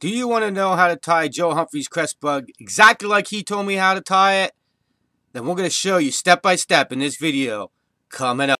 Do you want to know how to tie Joe Humphreys' cress bug exactly like he told me how to tie it? Then we're going to show you step by step in this video coming up.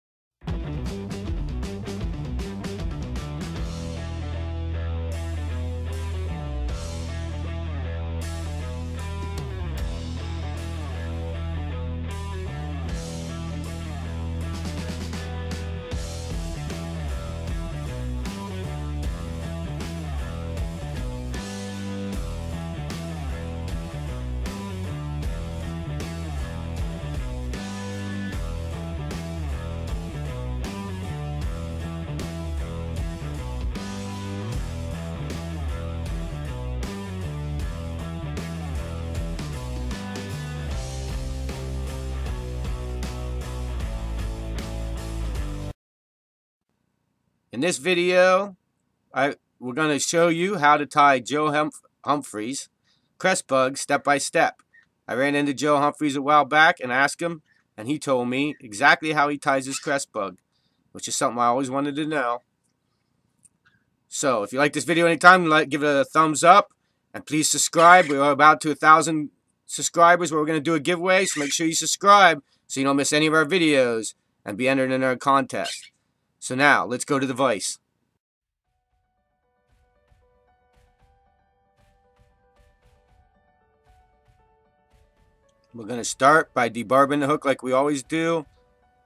In this video, we're going to show you how to tie Joe Humphreys' cress bug step by step. I ran into Joe Humphreys a while back and asked him, and he told me exactly how he ties his cress bug, which is something I always wanted to know. So, if you like this video anytime, give it a thumbs up, and please subscribe. We are about to 1,000 subscribers where we're going to do a giveaway, so make sure you subscribe so you don't miss any of our videos and be entered in our contest. So now, let's go to the vise. We're going to start by debarbing the hook like we always do.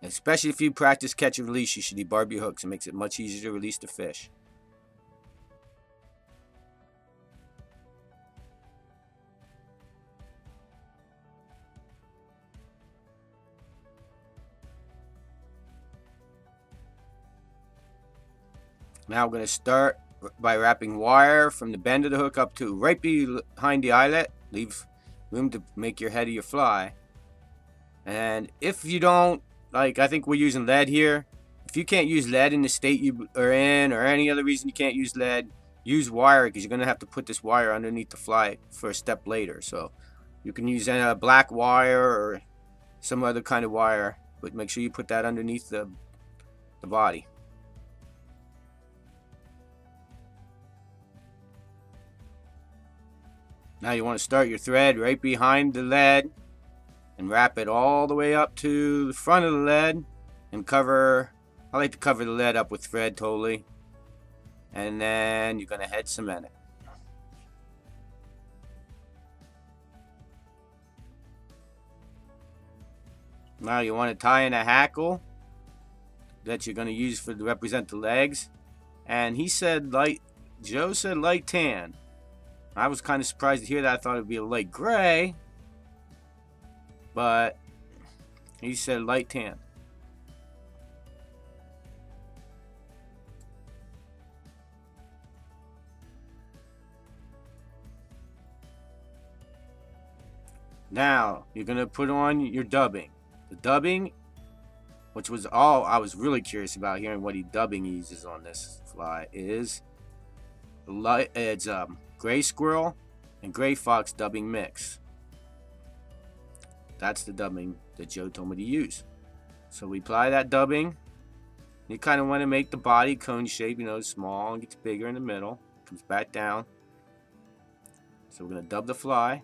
Especially if you practice catch and release, you should debarb your hooks. It makes it much easier to release the fish. Now we're going to start by wrapping wire from the bend of the hook up to right behind the eyelet. Leave room to make your head of your fly. And if you don't, I think we're using lead here. If you can't use lead in the state you are in or any other reason you can't use lead, use wire because you're going to have to put this wire underneath the fly for a step later. So you can use a black wire or some other kind of wire, but make sure you put that underneath the body. Now you want to start your thread right behind the lead and wrap it all the way up to the front of the lead and cover. I like to cover the lead up with thread totally. And then you're going to head cement it. Now you want to tie in a hackle that you're going to use to represent the legs. And he said Joe said light tan. I was kind of surprised to hear that. I thought it would be a light gray, but he said light tan. Now you're going to put on your dubbing. The dubbing, which was all I was really curious about hearing what dubbing he uses on this fly, is Gray squirrel and gray fox dubbing mix. That's the dubbing that Joe told me to use. So we apply that dubbing. You kind of want to make the body cone shape, small and gets bigger in the middle, comes back down. So we're going to dub the fly.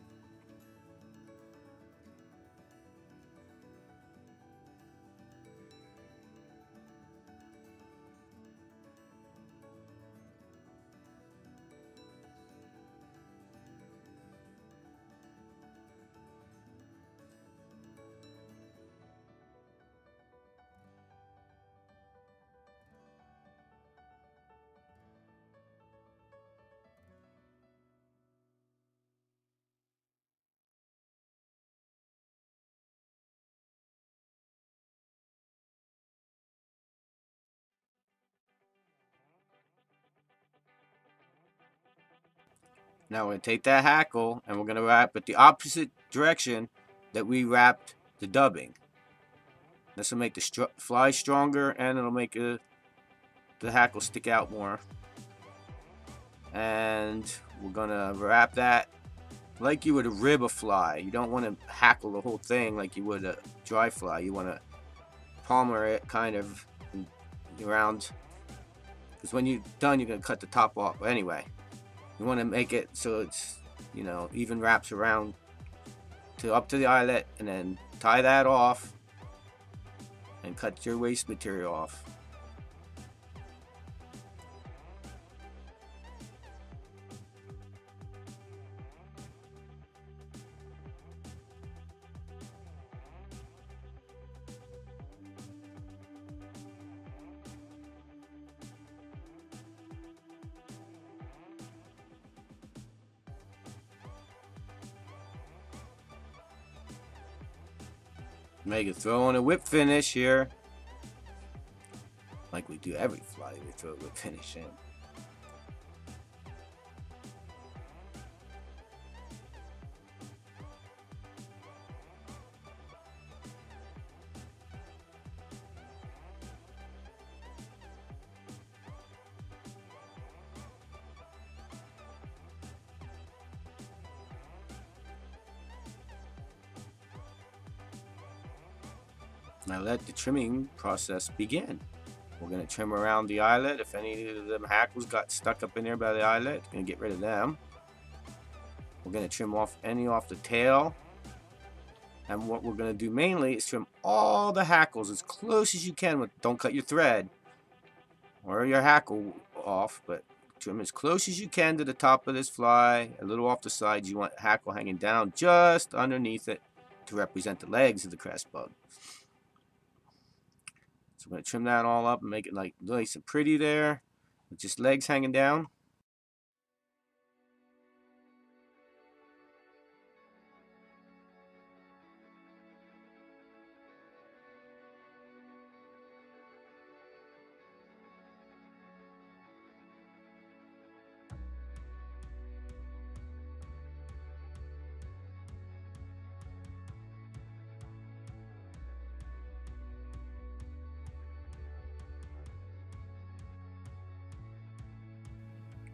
Now we're going to take that hackle and we're going to wrap it the opposite direction that we wrapped the dubbing. This will make the fly stronger and it'll make the hackle stick out more. And we're going to wrap that like you would rib a fly. You don't want to hackle the whole thing like you would a dry fly. You want to palmer it kind of around. Because when you're done, you're going to cut the top off. Anyway. You want to make it so it's, you know, even wraps around to up to the eyelet, and then tie that off and cut your waste material off. Make it throw on a whip finish here, like we do every fly. We throw a whip finish in. Now let the trimming process begin. We're going to trim around the eyelet. If any of them hackles got stuck up in there by the eyelet, going to get rid of them. We're going to trim off any off the tail. And what we're going to do mainly is trim all the hackles as close as you can. With, don't cut your thread or your hackle off, but trim as close as you can to the top of this fly, a little off the sides. You want hackle hanging down just underneath it to represent the legs of the cress bug. So I'm going to trim that all up and make it like nice and pretty there, with just legs hanging down.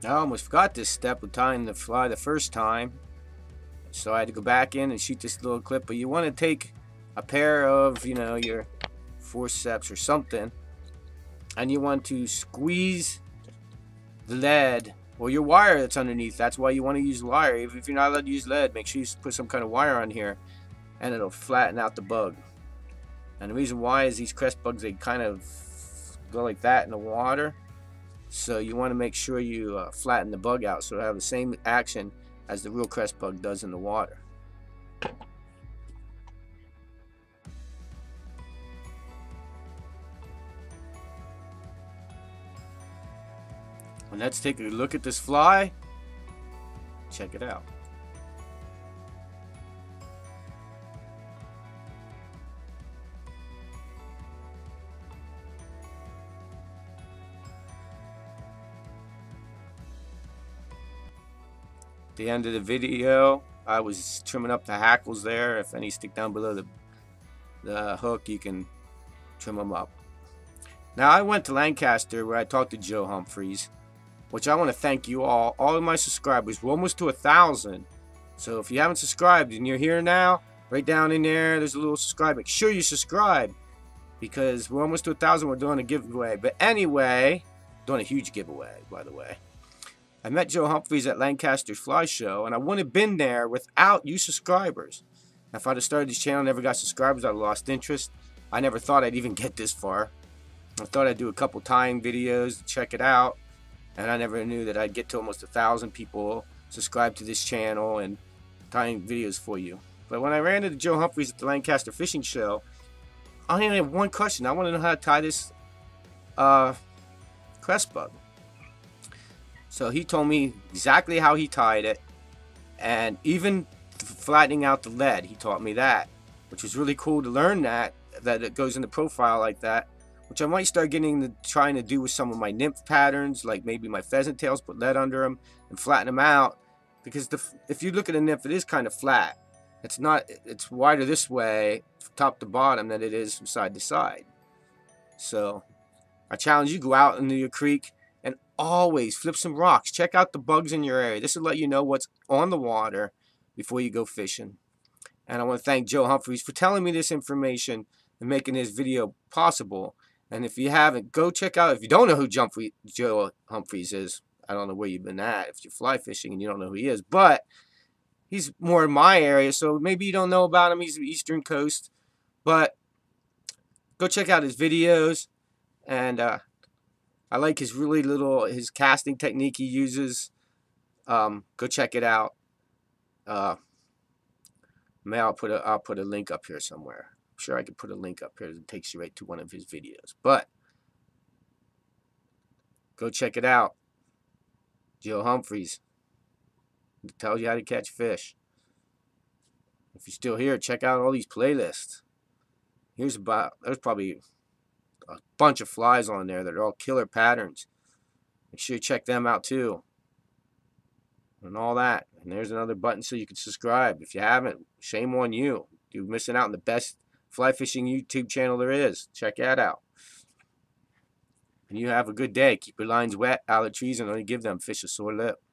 I almost forgot this step of tying the fly the first time, so I had to go back in and shoot this little clip. But you want to take a pair of, you know, your forceps or something, and you want to squeeze the lead or your wire that's underneath. That's why you want to use wire. Even if you're not allowed to use lead, make sure you put some kind of wire on here, and it'll flatten out the bug. And the reason why is these cress bugs, they kind of go like that in the water. So you want to make sure you flatten the bug out so it'll have the same action as the real cress bug does in the water. And let's take a look at this fly. Check it out. At the end of the video, I was trimming up the hackles there. If any stick down below the hook, you can trim them up. Now, I went to Lancaster where I talked to Joe Humphreys, which I want to thank you all of my subscribers. We're almost to 1,000. So if you haven't subscribed and you're here now, right down in there, there's a little subscribe. Make sure you subscribe, because we're almost to 1,000. We're doing a giveaway. But anyway, doing a huge giveaway, by the way. I met Joe Humphreys at Lancaster Fly Show, and I wouldn't have been there without you subscribers. Now, if I'd have started this channel and never got subscribers, I'd have lost interest. I never thought I'd even get this far. I thought I'd do a couple tying videos to check it out, and I never knew that I'd get to almost 1,000 people subscribed to this channel and tying videos for you. But when I ran into Joe Humphreys at the Lancaster Fishing Show, I only had one question. I want to know how to tie this cress bug. So he told me exactly how he tied it, and even flattening out the lead, he taught me that, which was really cool to learn that it goes in the profile like that, which I might start getting to trying to do with some of my nymph patterns, like maybe my pheasant tails, put lead under them and flatten them out, because if you look at a nymph, it is kind of flat. It's not, it's wider this way, top to bottom, than it is from side to side. So I challenge you, go out into your creek, and always flip some rocks. Check out the bugs in your area. This will let you know what's on the water before you go fishing. And I want to thank Joe Humphreys for telling me this information and making this video possible. And if you haven't, go check out. If you don't know who Joe Humphreys is, I don't know where you've been at if you're fly fishing and you don't know who he is, but he's more in my area, so maybe you don't know about him. He's the Eastern Coast, but go check out his videos, and I like his really little, his casting technique he uses. Go check it out. May I'll put a link up here somewhere. I'm sure I could put a link up here that takes you right to one of his videos, but go check it out. Joe Humphreys. It tells you how to catch fish. If you're still here, check out all these playlists. There's probably a bunch of flies on there that are all killer patterns. Make sure you check them out too. And all that. And there's another button so you can subscribe. If you haven't, shame on you. You're missing out on the best fly fishing YouTube channel there is. Check that out. And you have a good day. Keep your lines wet, out of trees, and only give them fish a sore lip.